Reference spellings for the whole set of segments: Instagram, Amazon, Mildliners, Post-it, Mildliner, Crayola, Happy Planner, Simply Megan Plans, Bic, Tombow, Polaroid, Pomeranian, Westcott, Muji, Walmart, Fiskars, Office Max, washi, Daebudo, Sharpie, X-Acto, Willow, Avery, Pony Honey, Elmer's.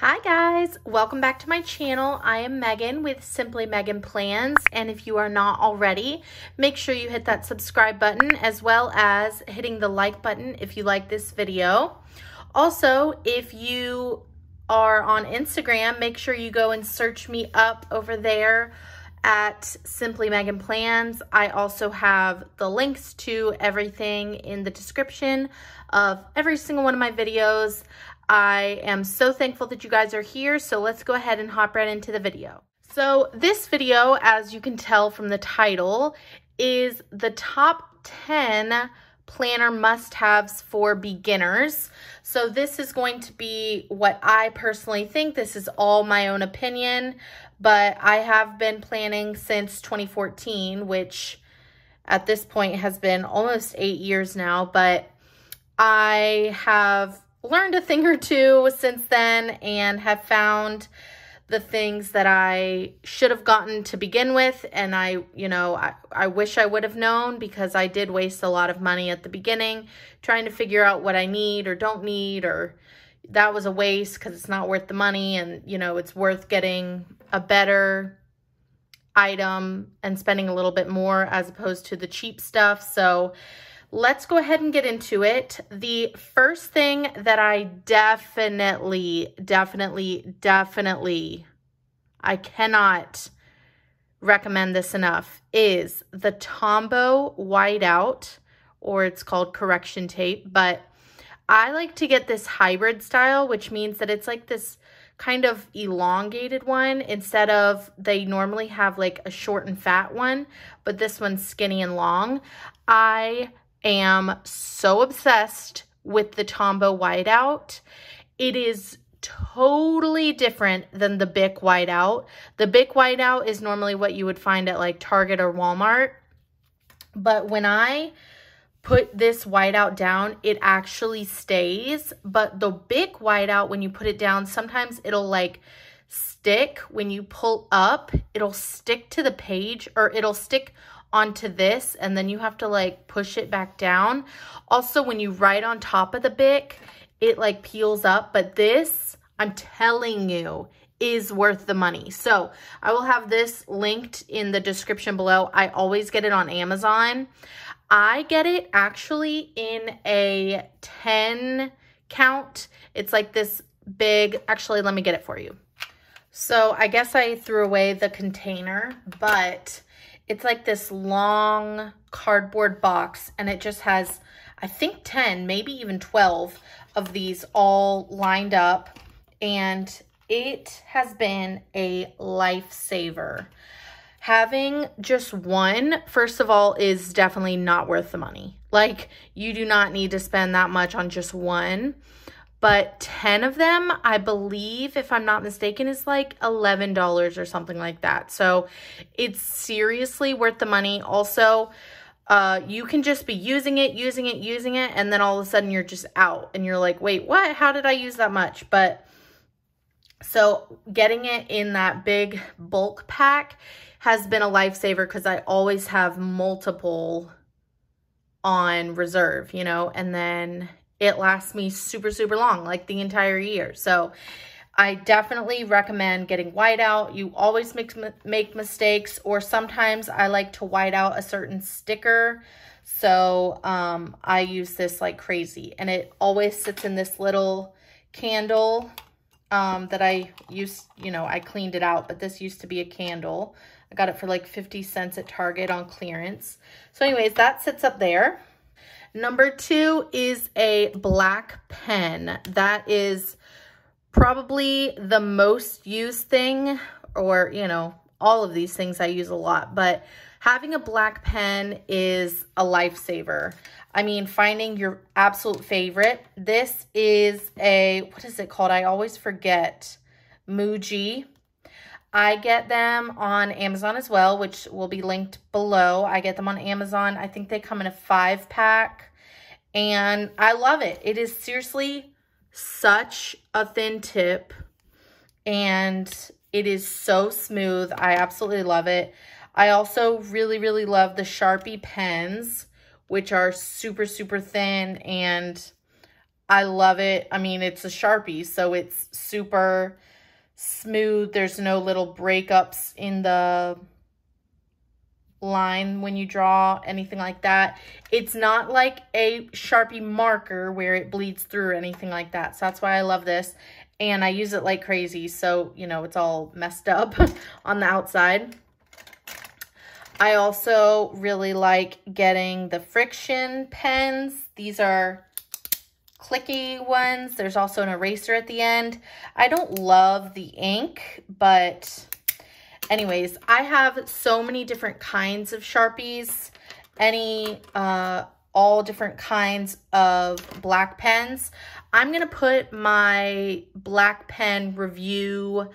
Hi guys, welcome back to my channel. I am Megan with Simply Megan Plans, and if you are not already, make sure you hit that subscribe button as well as hitting the like button if you like this video. Also, if you are on Instagram, make sure you go and search me up over there at Simply Megan Plans. I also have the links to everything in the description of every single one of my videos. I am so thankful that you guys are here, so let's go ahead and hop right into the video. So this video, as you can tell from the title, is the top 10 planner must-haves for beginners. So this is going to be what I personally think. This is all my own opinion, but I have been planning since 2014, which at this point has been almost 8 years now, but I have learned a thing or two since then and have found the things that I should have gotten to begin with. And I wish I would have known, because I did waste a lot of money at the beginning trying to figure out what I need or don't need, or that was a waste because it's not worth the money. And you know, it's worth getting a better item and spending a little bit more as opposed to the cheap stuff. So let's go ahead and get into it. The first thing that I definitely, I cannot recommend this enough, is the Tombow whiteout, or it's called correction tape, but I like to get this hybrid style, which means that it's like this kind of elongated one instead of, they normally have like a short and fat one, but this one's skinny and long. I am so obsessed with the Tombow whiteout. It is totally different than the Bic whiteout. The Bic whiteout is normally what you would find at like Target or Walmart. But when I put this whiteout down, it actually stays. But the Bic whiteout, when you put it down, sometimes it'll like stick. When you pull up, it'll stick to the page, or it'll stick onto this, and then you have to like push it back down. Also, when you write on top of the Bic, it like peels up, but this, I'm telling you, is worth the money. So I will have this linked in the description below. I always get it on Amazon. I get it actually in a 10 count. It's like this big, actually, let me get it for you. So I guess I threw away the container, but it's like this long cardboard box, and it just has, I think 10, maybe even 12 of these all lined up, and it has been a lifesaver. Having just one, first of all, is definitely not worth the money. Like, you do not need to spend that much on just one, but 10 of them, I believe, if I'm not mistaken, is like $11 or something like that. So it's seriously worth the money. Also, you can just be using it, and then all of a sudden you're just out and you're like, wait, what? How did I use that much? But so getting it in that big bulk pack has been a lifesaver, because I always have multiple on reserve, you know, and then it lasts me super, super long, like the entire year. So I definitely recommend getting whiteout. You always make mistakes, or sometimes I like to white out a certain sticker. So I use this like crazy, and it always sits in this little candle that I used, you know, I cleaned it out, but this used to be a candle. I got it for like 50 cents at Target on clearance. So anyways, that sits up there. Number two is a black pen. That is probably the most used thing, or, you know, all of these things I use a lot, but having a black pen is a lifesaver. I mean, finding your absolute favorite. This is a, what is it called? I always forget. Muji. I get them on Amazon as well, which will be linked below. I get them on Amazon. I think they come in a 5-pack, and I love it. It is seriously such a thin tip, and it is so smooth. I absolutely love it. I also really, really love the Sharpie pens, which are super, super thin, and I love it. I mean, it's a Sharpie, so it's super smooth. There's no little breakups in the line when you draw, anything like that. It's not like a Sharpie marker where it bleeds through or anything like that. So that's why I love this. And I use it like crazy. So, you know, it's all messed up on the outside. I also really like getting the friction pens. These are clicky ones. There's also an eraser at the end. I don't love the ink, but anyways, I have so many different kinds of Sharpies, all different kinds of black pens. I'm going to put my black pen review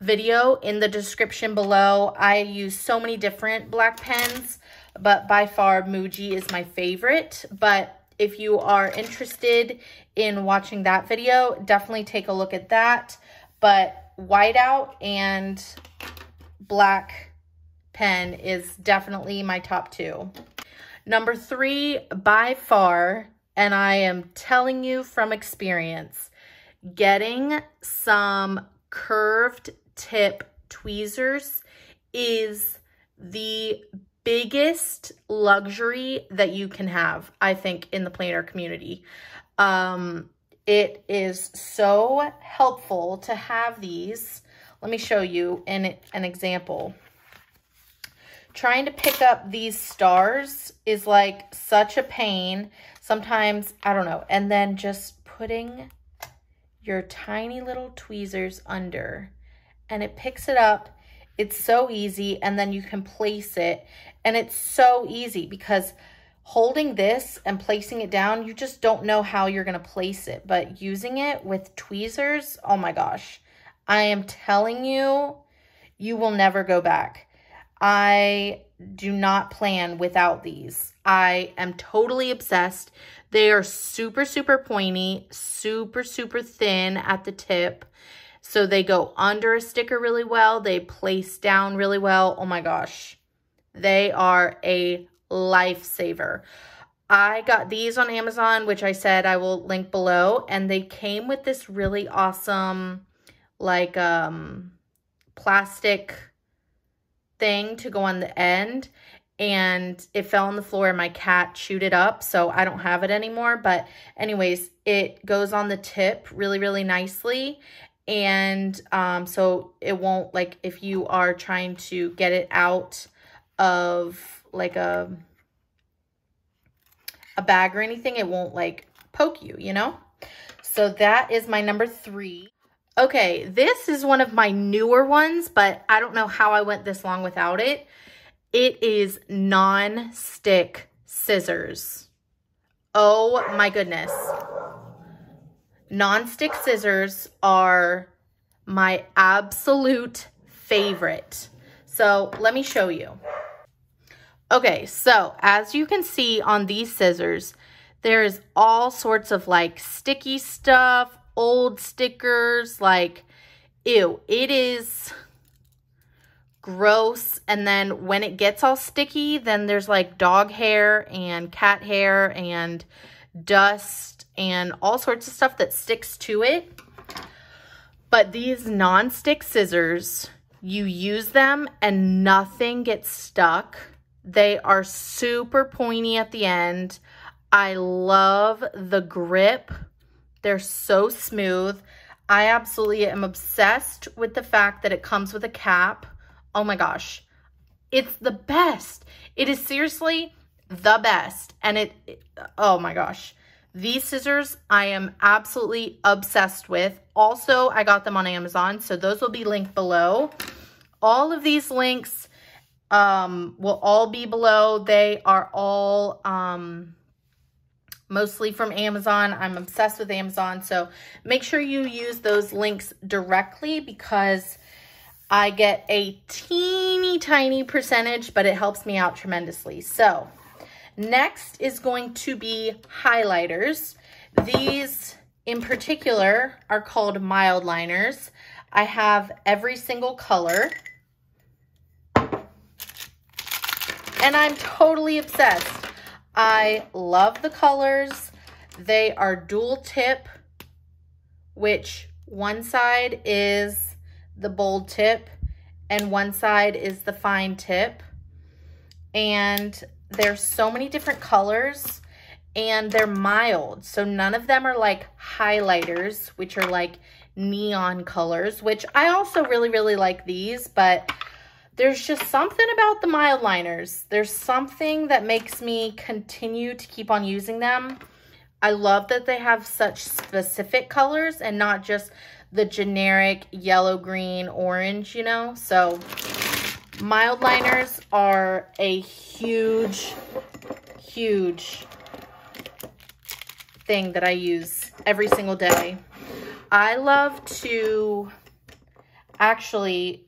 video in the description below. I use so many different black pens, but by far Muji is my favorite. But if you are interested in watching that video, definitely take a look at that. But whiteout and black pen is definitely my top two. Number three, by far, and I am telling you from experience, getting some curved tip tweezers is the biggest luxury that you can have, I think, in the planner community. It is so helpful to have these. Let me show you an example. Trying to pick up these stars is like such a pain. Sometimes, I don't know. And then just putting your tiny little tweezers under and it picks it up. It's so easy. And then you can place it. And it's so easy because holding this and placing it down, you just don't know how you're going to place it. But using it with tweezers, oh my gosh. I am telling you, you will never go back. I do not plan without these. I am totally obsessed. They are super, super pointy, super, super thin at the tip. So they go under a sticker really well. They place down really well. Oh my gosh. They are a lifesaver. I got these on Amazon, which I said I will link below. And they came with this really awesome, like, plastic thing to go on the end, and it fell on the floor and my cat chewed it up, so I don't have it anymore. But anyways, it goes on the tip really, really nicely, and so it won't, like, if you are trying to get it out of like a bag or anything, it won't like poke you, you know. So that is my number three. Okay, this is one of my newer ones, but I don't know how I went this long without it. It is non-stick scissors. Oh my goodness. Non-stick scissors are my absolute favorite. So let me show you. Okay, so as you can see on these scissors, there is all sorts of like sticky stuff, old stickers, like, ew, it is gross. And then when it gets all sticky, then there's like dog hair and cat hair and dust and all sorts of stuff that sticks to it. But these non-stick scissors, you use them and nothing gets stuck. They are super pointy at the end. I love the grip. They're so smooth. I absolutely am obsessed with the fact that it comes with a cap. Oh my gosh. It's the best. It is seriously the best. And oh my gosh. These scissors I am absolutely obsessed with. Also, I got them on Amazon, so those will be linked below. All of these links will all be below. They are all... mostly from Amazon. I'm obsessed with Amazon. So make sure you use those links directly because I get a teeny tiny percentage, but it helps me out tremendously. So next is going to be highlighters. These in particular are called Mildliners. I have every single color and I'm totally obsessed. I love the colors. They are dual tip, which one side is the bold tip and one side is the fine tip. And there's so many different colors and they're mild. So none of them are like highlighters, which are like neon colors, which I also really like these, but there's just something about the mild liners. There's something that makes me continue to keep on using them. I love that they have such specific colors and not just the generic yellow, green, orange, you know? So mild liners are a huge, huge thing that I use every single day. I love to actually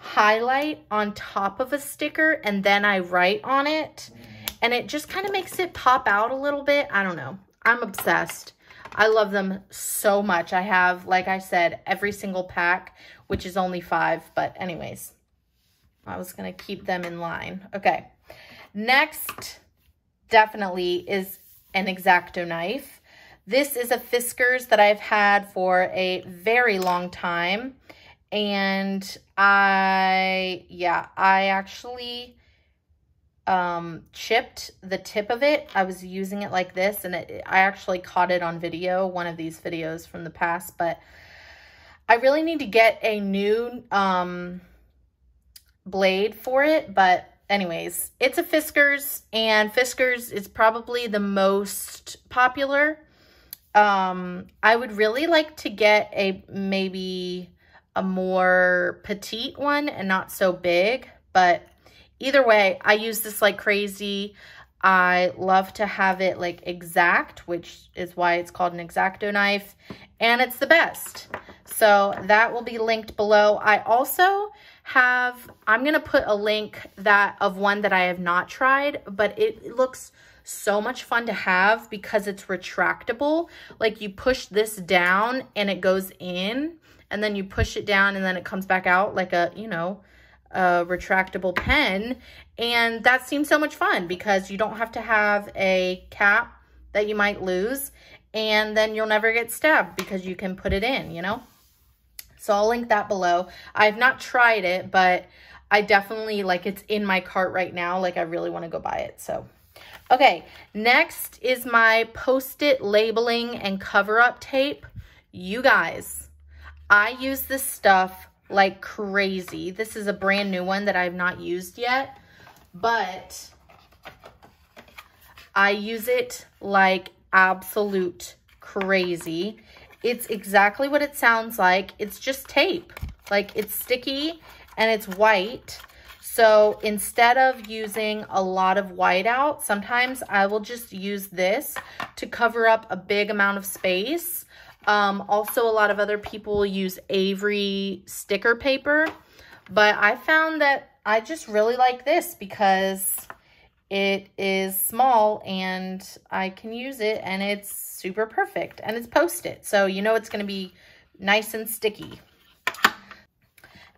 highlight on top of a sticker and then I write on it, and it just kind of makes it pop out a little bit. I don't know. I'm obsessed. I love them so much. I have, like I said, every single pack, which is only 5, but anyways, I was going to keep them in line. Okay. Next definitely is an X-Acto knife. This is a Fiskars that I've had for a very long time. And I actually chipped the tip of it. I was using it like this, and I actually caught it on video, one of these videos from the past, but I really need to get a new blade for it. But anyways, it's a Fiskars, and Fiskars is probably the most popular. I would really like to get maybe a more petite one and not so big, but either way, I use this like crazy. I love to have it like exact, which is why it's called an X-Acto knife, and it's the best. So that will be linked below. I also have, I'm going to put a link of one that I have not tried, but it looks so much fun to have because it's retractable. Like you push this down and it goes in, and then you push it down and then it comes back out like a retractable pen. And that seems so much fun because you don't have to have a cap that you might lose, and then you'll never get stabbed because you can put it in, you know? So I'll link that below. I've not tried it, but I definitely, like, it's in my cart right now. Like, I really want to go buy it, so. Okay, next is my Post-it labeling and cover-up tape. You guys, I use this stuff like crazy. This is a brand new one that I've not used yet, but I use it like absolute crazy. It's exactly what it sounds like. It's just tape. Like, it's sticky and it's white. So instead of using a lot of white out, sometimes I will just use this to cover up a big amount of space. Also, a lot of other people use Avery sticker paper, but I found that I just really like this because it is small and I can use it, and it's super perfect, and it's Post-it, so you know it's going to be nice and sticky.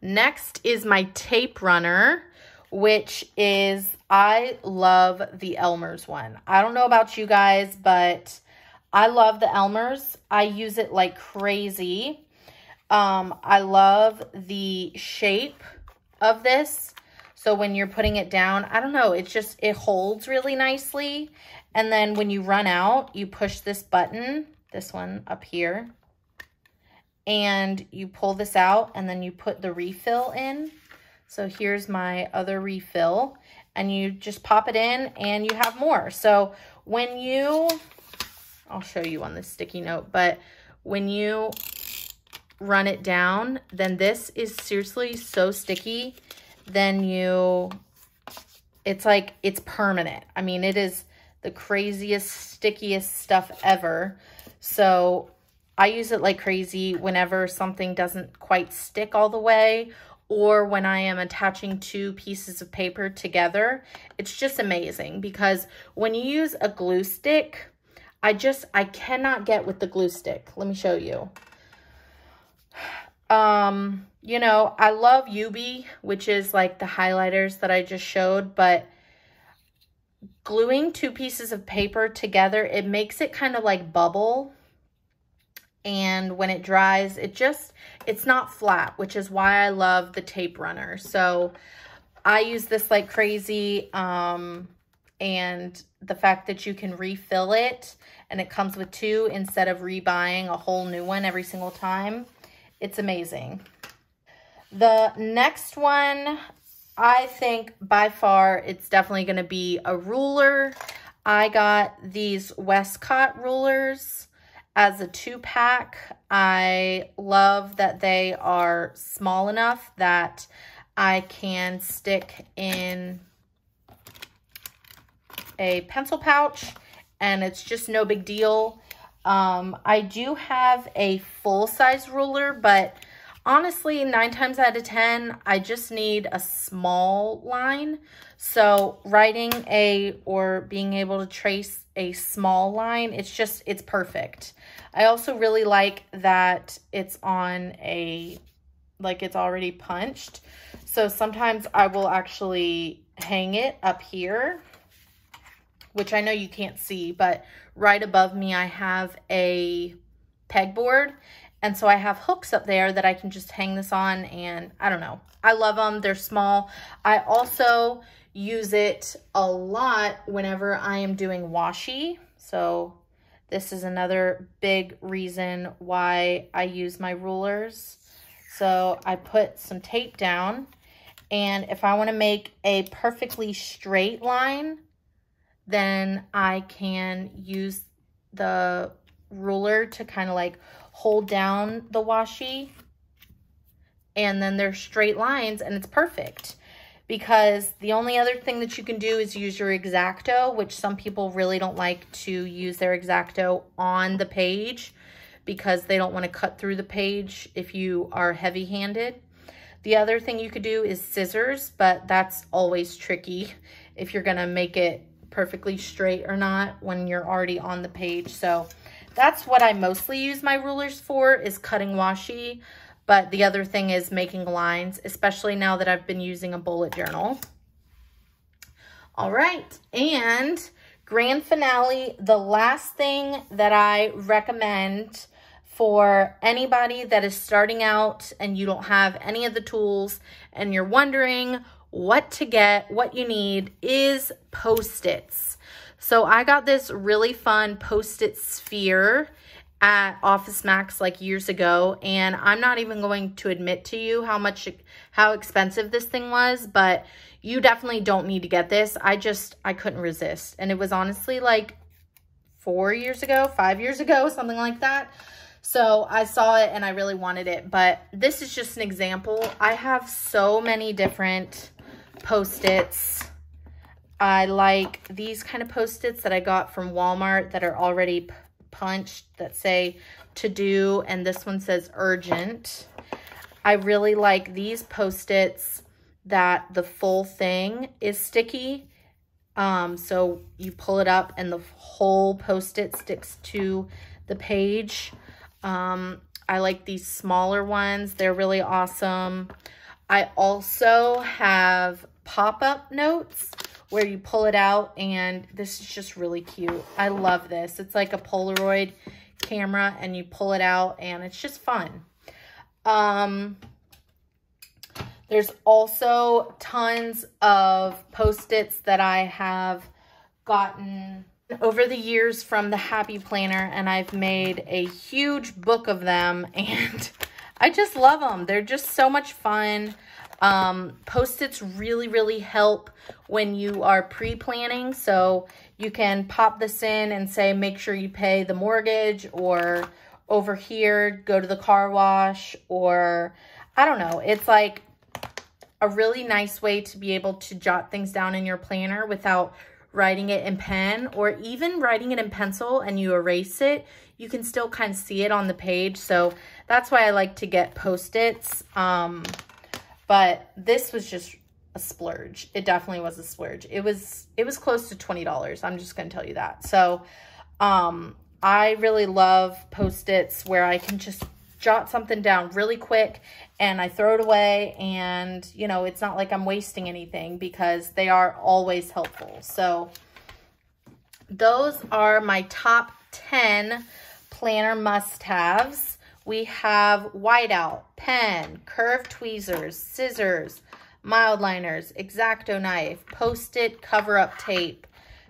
Next is my tape runner, which is, I love the Elmer's one. I don't know about you guys, but I love the Elmer's. I use it like crazy. I love the shape of this. So when you're putting it down, I don't know, it's just, it holds really nicely. And then when you run out, you push this button, this one up here, and you pull this out, and then you put the refill in. So here's my other refill, and you just pop it in and you have more. So when you, I'll show you on this sticky note, but when you run it down, then this is seriously so sticky. Then it's like, it's permanent. I mean, it is the craziest, stickiest stuff ever. So I use it like crazy whenever something doesn't quite stick all the way, or when I am attaching two pieces of paper together. It's just amazing because when you use a glue stick, I cannot get with the glue stick. Let me show you. You know, I love Ubi, which is like the highlighters that I just showed, but gluing two pieces of paper together, it makes it kind of like bubble. And when it dries, it just, it's not flat, which is why I love the tape runner. So I use this like crazy. And the fact that you can refill it and it comes with two instead of rebuying a whole new one every single time, it's amazing. The next one, I think by far, it's definitely going to be a ruler. I got these Westcott rulers as a 2-pack. I love that they are small enough that I can stick in a pencil pouch and it's just no big deal. I do have a full-size ruler, but honestly, 9 times out of 10, I just need a small line. So writing or being able to trace a small line, it's perfect. I also really like that it's on it's already punched. So sometimes I will actually hang it up here, which I know you can't see, but right above me, I have a pegboard. And so I have hooks up there that I can just hang this on, and I don't know. I love them. They're small. I also use it a lot whenever I am doing washi. So this is another big reason why I use my rulers. So I put some tape down, and if I want to make a perfectly straight line, then I can use the ruler to kind of like hold down the washi, and then there's straight lines, and it's perfect. Because the only other thing that you can do is use your X-Acto, which some people really don't like to use their X-Acto on the page because they don't want to cut through the page if you are heavy-handed. The other thing you could do is scissors, but that's always tricky if you're going to make it perfectly straight or not when you're already on the page. So that's what I mostly use my rulers for, is cutting washi. But the other thing is making lines, especially now that I've been using a bullet journal. All right, and grand finale, the last thing that I recommend for anybody that is starting out and you don't have any of the tools and you're wondering what to get, what you need, is Post-its. So I got this really fun Post-it sphere at Office Max like years ago, and I'm not even going to admit to you how expensive this thing was, but you definitely don't need to get this. I couldn't resist. And it was honestly like 4 years ago, 5 years ago, something like that. So I saw it and I really wanted it, but this is just an example. I have so many different Post-its. I like these kind of Post-its that I got from Walmart that are already punched that say to do, and this one says urgent. I really like these Post-its that the full thing is sticky. So you pull it up and the whole Post-it sticks to the page. I like these smaller ones. They're really awesome. I also have pop-up notes where you pull it out, and this is just really cute. I love this. It's like a Polaroid camera and you pull it out and it's just fun. There's also tons of Post-its that I have gotten over the years from the Happy Planner, and I've made a huge book of them, and I just love them. They're just so much fun. Post-its really, really help when you are pre-planning. So you can pop this in and say, make sure you pay the mortgage, or over here, go to the car wash, or I don't know. It's like a really nice way to be able to jot things down in your planner without writing it in pen, or even writing it in pencil and you erase it, you can still kind of see it on the page. So that's why I like to get Post-its. But this was just a splurge. It definitely was a splurge. It was close to $20. I'm just going to tell you that. So I really love Post-its where I can just jot something down really quick and I throw it away, and you know, it's not like I'm wasting anything because they are always helpful. So those are my top 10 planner must-haves. We have whiteout, pen, curved tweezers, scissors, Mildliners, X-Acto knife, Post-it cover-up tape,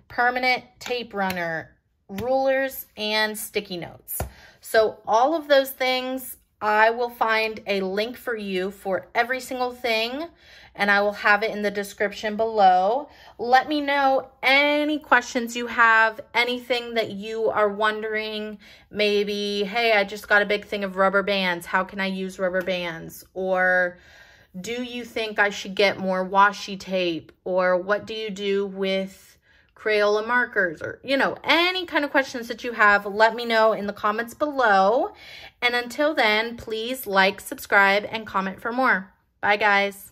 permanent tape runner, rulers, and sticky notes. So all of those things, I will find a link for you for every single thing, and I will have it in the description below. Let me know any questions you have, anything that you are wondering, maybe, hey, I just got a big thing of rubber bands. How can I use rubber bands? Or do you think I should get more washi tape? Or what do you do with Crayola markers? Or, you know, any kind of questions that you have, let me know in the comments below. And until then, please like, subscribe, and comment for more. Bye, guys.